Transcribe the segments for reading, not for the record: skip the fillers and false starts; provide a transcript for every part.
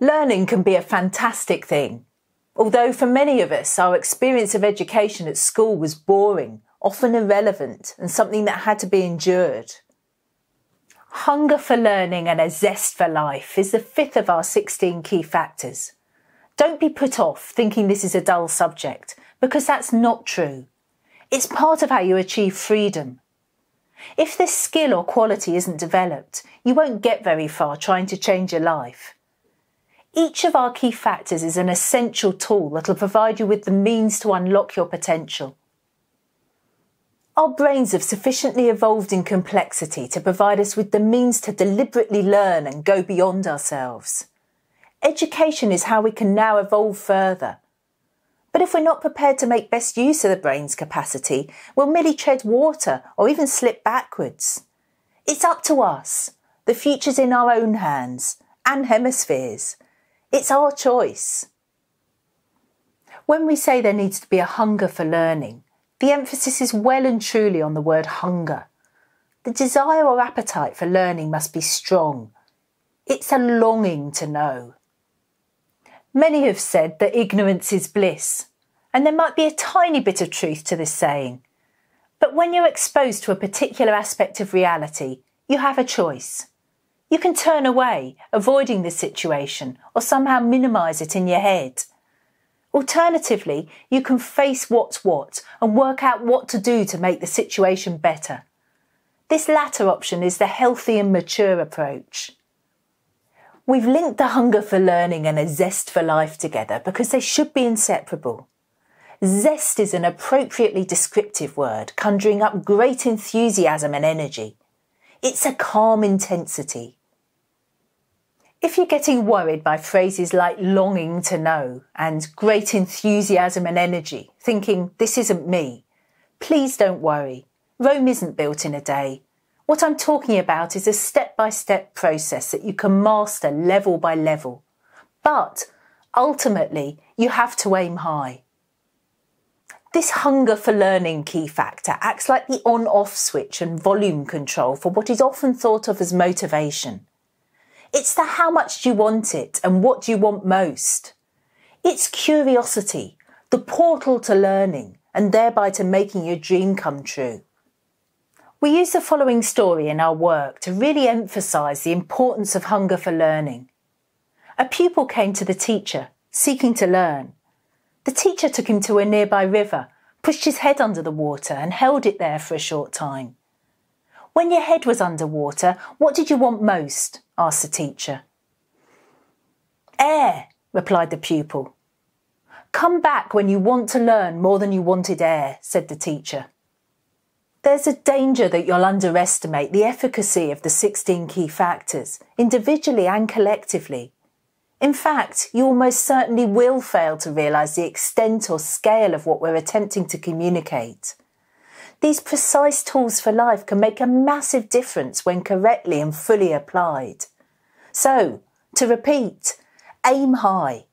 Learning can be a fantastic thing. Although for many of us, our experience of education at school was boring, often irrelevant, and something that had to be endured. Hunger for learning and a zest for life is the fifth of our 16 key factors. Don't be put off thinking this is a dull subject, because that's not true. It's part of how you achieve freedom. If this skill or quality isn't developed, you won't get very far trying to change your life. Each of our key factors is an essential tool that will provide you with the means to unlock your potential. Our brains have sufficiently evolved in complexity to provide us with the means to deliberately learn and go beyond ourselves. Education is how we can now evolve further. But if we're not prepared to make best use of the brain's capacity, we'll merely tread water or even slip backwards. It's up to us. The future's in our own hands and hemispheres. It's our choice. When we say there needs to be a hunger for learning, the emphasis is well and truly on the word hunger. The desire or appetite for learning must be strong. It's a longing to know. Many have said that ignorance is bliss, and there might be a tiny bit of truth to this saying. But when you're exposed to a particular aspect of reality, you have a choice. You can turn away, avoiding the situation, or somehow minimise it in your head. Alternatively, you can face what's what and work out what to do to make the situation better. This latter option is the healthy and mature approach. We've linked the hunger for learning and a zest for life together because they should be inseparable. Zest is an appropriately descriptive word, conjuring up great enthusiasm and energy. It's a calm intensity. If you're getting worried by phrases like longing to know and great enthusiasm and energy, thinking this isn't me, please don't worry. Rome isn't built in a day. What I'm talking about is a step-by-step process that you can master level by level. But ultimately, you have to aim high. This hunger for learning key factor acts like the on-off switch and volume control for what is often thought of as motivation. It's the how much do you want it and what do you want most. It's curiosity, the portal to learning and thereby to making your dream come true. We use the following story in our work to really emphasise the importance of hunger for learning. A pupil came to the teacher, seeking to learn. The teacher took him to a nearby river, pushed his head under the water and held it there for a short time. When your head was underwater, what did you want most? Asked the teacher. Air, replied the pupil. Come back when you want to learn more than you wanted air, said the teacher. There's a danger that you'll underestimate the efficacy of the 16 key factors, individually and collectively. In fact, you almost certainly will fail to realise the extent or scale of what we're attempting to communicate. These precise tools for life can make a massive difference when correctly and fully applied. So, to repeat, aim high.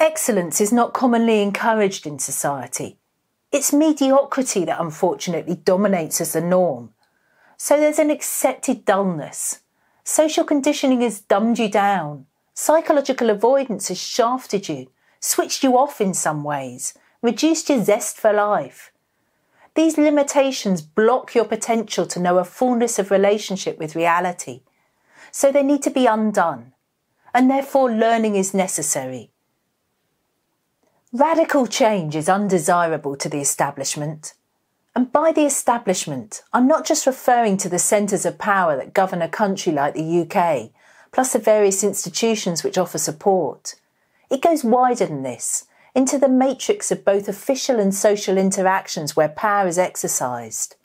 Excellence is not commonly encouraged in society. It's mediocrity that unfortunately dominates as the norm. So there's an accepted dullness. Social conditioning has dumbed you down. Psychological avoidance has shafted you, switched you off in some ways, reduced your zest for life. These limitations block your potential to know a fullness of relationship with reality. So they need to be undone, and therefore learning is necessary. Radical change is undesirable to the establishment. And by the establishment, I'm not just referring to the centres of power that govern a country like the UK, plus the various institutions which offer support. It goes wider than this, into the matrix of both official and social interactions where power is exercised.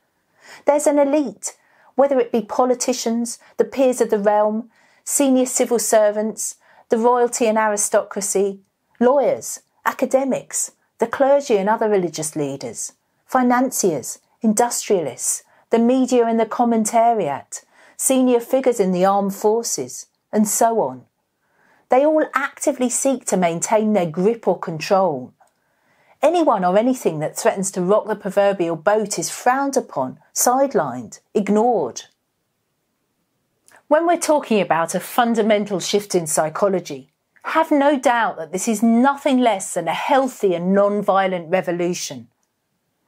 There's an elite, whether it be politicians, the peers of the realm, senior civil servants, the royalty and aristocracy, lawyers, academics, the clergy and other religious leaders, financiers, industrialists, the media and the commentariat, senior figures in the armed forces, and so on. They all actively seek to maintain their grip or control. Anyone or anything that threatens to rock the proverbial boat is frowned upon, sidelined, ignored. When we're talking about a fundamental shift in psychology, have no doubt that this is nothing less than a healthy and non-violent revolution.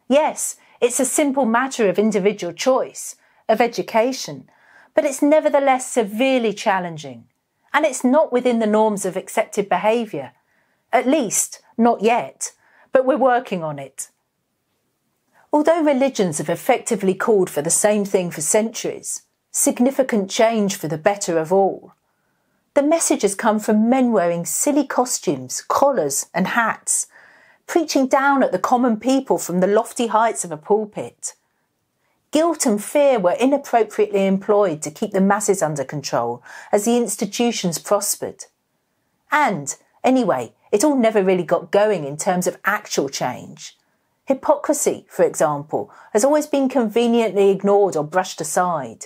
Yes, it's a simple matter of individual choice, of education, but it's nevertheless severely challenging, and it's not within the norms of accepted behaviour. At least, not yet, but we're working on it. Although religions have effectively called for the same thing for centuries, significant change for the better of all, the message has come from men wearing silly costumes, collars and hats, preaching down at the common people from the lofty heights of a pulpit. Guilt and fear were inappropriately employed to keep the masses under control as the institutions prospered. And, anyway, it all never really got going in terms of actual change. Hypocrisy, for example, has always been conveniently ignored or brushed aside.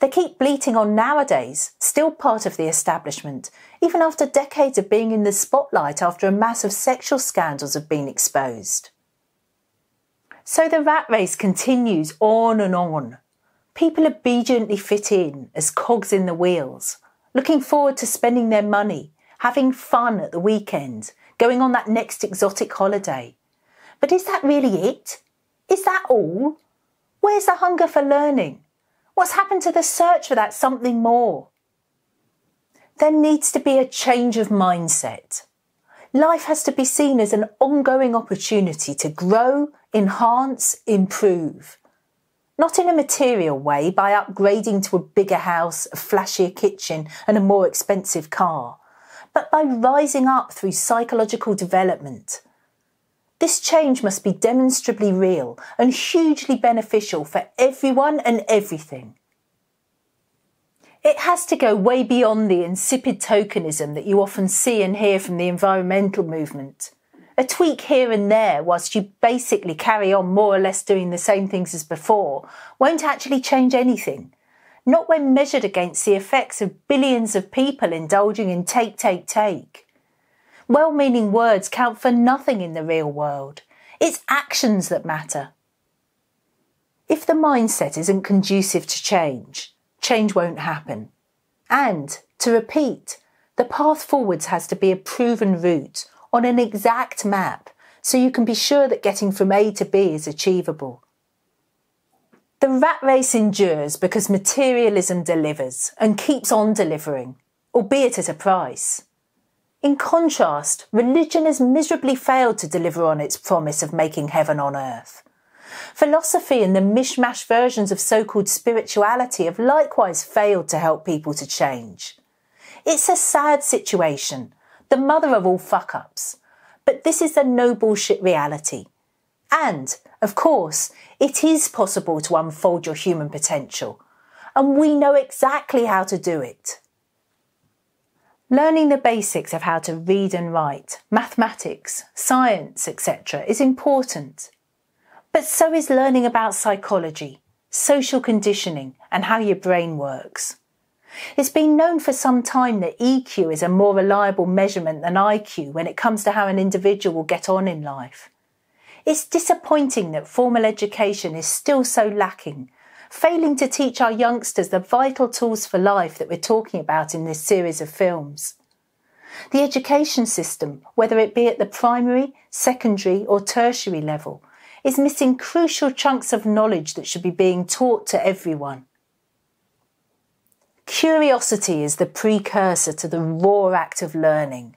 They keep bleating on nowadays, still part of the establishment, even after decades of being in the spotlight after a mass of sexual scandals have been exposed. So the rat race continues on and on. People obediently fit in as cogs in the wheels, looking forward to spending their money, having fun at the weekend, going on that next exotic holiday. But is that really it? Is that all? Where's the hunger for learning? What's happened to the search for that something more? There needs to be a change of mindset. Life has to be seen as an ongoing opportunity to grow, enhance, improve. Not in a material way by upgrading to a bigger house, a flashier kitchen and a more expensive car, but by rising up through psychological development. This change must be demonstrably real and hugely beneficial for everyone and everything. It has to go way beyond the insipid tokenism that you often see and hear from the environmental movement. A tweak here and there, whilst you basically carry on more or less doing the same things as before, won't actually change anything. Not when measured against the effects of billions of people indulging in take, take, take. Well-meaning words count for nothing in the real world. It's actions that matter. If the mindset isn't conducive to change, change won't happen. And, to repeat, the path forwards has to be a proven route on an exact map so you can be sure that getting from A to B is achievable. The rat race endures because materialism delivers and keeps on delivering, albeit at a price. In contrast, religion has miserably failed to deliver on its promise of making heaven on earth. Philosophy and the mishmash versions of so-called spirituality have likewise failed to help people to change. It's a sad situation, the mother of all fuck-ups, but this is the no-bullshit reality. And, of course, it is possible to unfold your human potential, and we know exactly how to do it. Learning the basics of how to read and write, mathematics, science, etc. is important. But so is learning about psychology, social conditioning and how your brain works. It's been known for some time that EQ is a more reliable measurement than IQ when it comes to how an individual will get on in life. It's disappointing that formal education is still so lacking, failing to teach our youngsters the vital tools for life that we're talking about in this series of films. The education system, whether it be at the primary, secondary or tertiary level, is missing crucial chunks of knowledge that should be being taught to everyone. Curiosity is the precursor to the raw act of learning.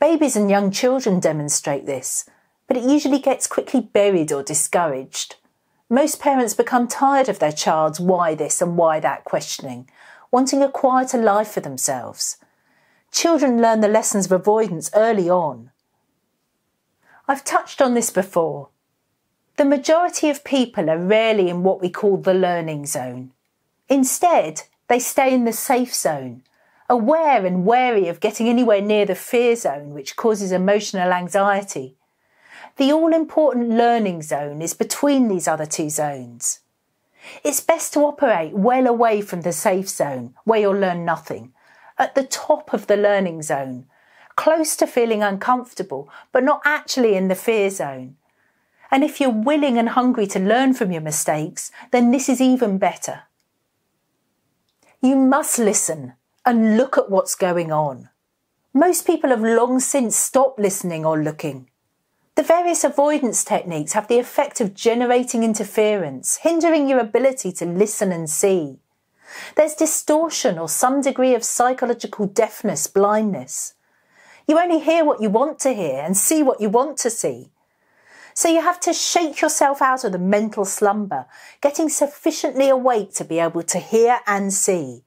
Babies and young children demonstrate this, but it usually gets quickly buried or discouraged. Most parents become tired of their child's why this and why that questioning, wanting a quieter life for themselves. Children learn the lessons of avoidance early on. I've touched on this before. The majority of people are rarely in what we call the learning zone. Instead, they stay in the safe zone, aware and wary of getting anywhere near the fear zone, which causes emotional anxiety. The all-important learning zone is between these other two zones. It's best to operate well away from the safe zone, where you'll learn nothing, at the top of the learning zone, close to feeling uncomfortable, but not actually in the fear zone. And if you're willing and hungry to learn from your mistakes, then this is even better. You must listen and look at what's going on. Most people have long since stopped listening or looking. The various avoidance techniques have the effect of generating interference, hindering your ability to listen and see. There's distortion or some degree of psychological deafness, blindness. You only hear what you want to hear and see what you want to see. So you have to shake yourself out of the mental slumber, getting sufficiently awake to be able to hear and see.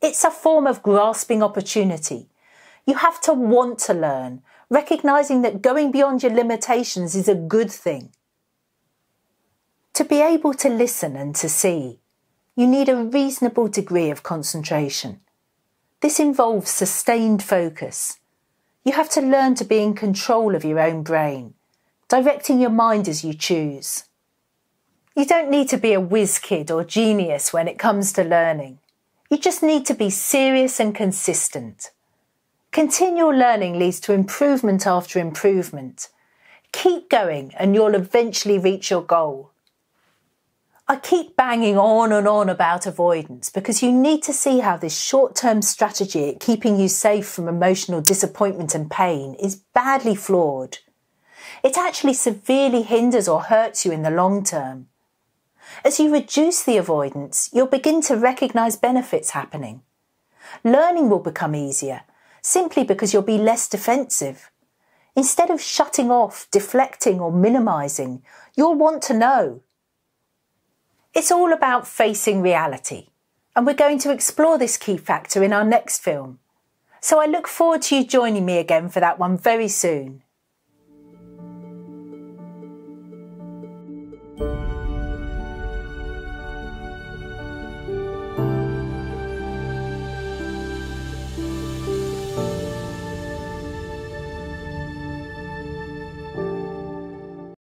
It's a form of grasping opportunity. You have to want to learn, recognizing that going beyond your limitations is a good thing. To be able to listen and to see, you need a reasonable degree of concentration. This involves sustained focus. You have to learn to be in control of your own brain, directing your mind as you choose. You don't need to be a whiz kid or genius when it comes to learning. You just need to be serious and consistent. Continual learning leads to improvement after improvement. Keep going and you'll eventually reach your goal. I keep banging on and on about avoidance because you need to see how this short-term strategy at keeping you safe from emotional disappointment and pain is badly flawed. It actually severely hinders or hurts you in the long term. As you reduce the avoidance, you'll begin to recognise benefits happening. Learning will become easier, simply because you'll be less defensive. Instead of shutting off, deflecting or minimising, you'll want to know. It's all about facing reality, and we're going to explore this key factor in our next film. So I look forward to you joining me again for that one very soon.